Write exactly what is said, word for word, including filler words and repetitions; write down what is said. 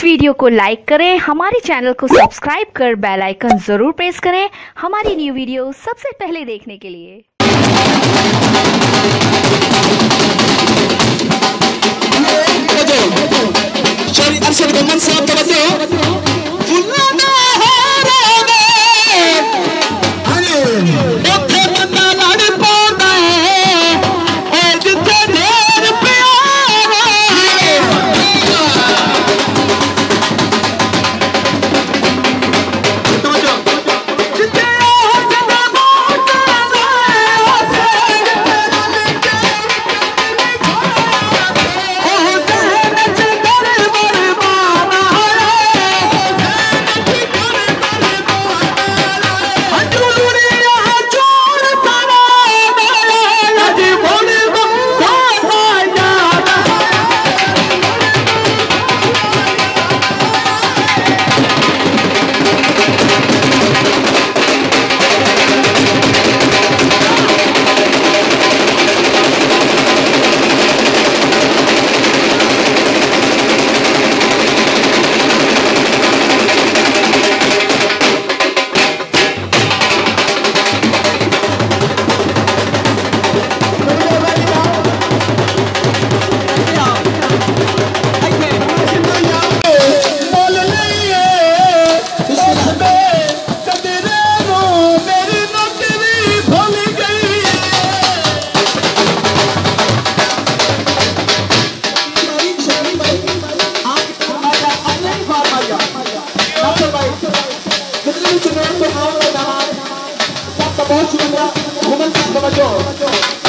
इस वीडियो को लाइक करें, हमारे चैनल को सब्सक्राइब कर बेल आइकन जरूर प्रेस करें हमारी न्यू वीडियो सबसे पहले देखने के लिए। बहुत शुक्रिया, घुमन साहब का जो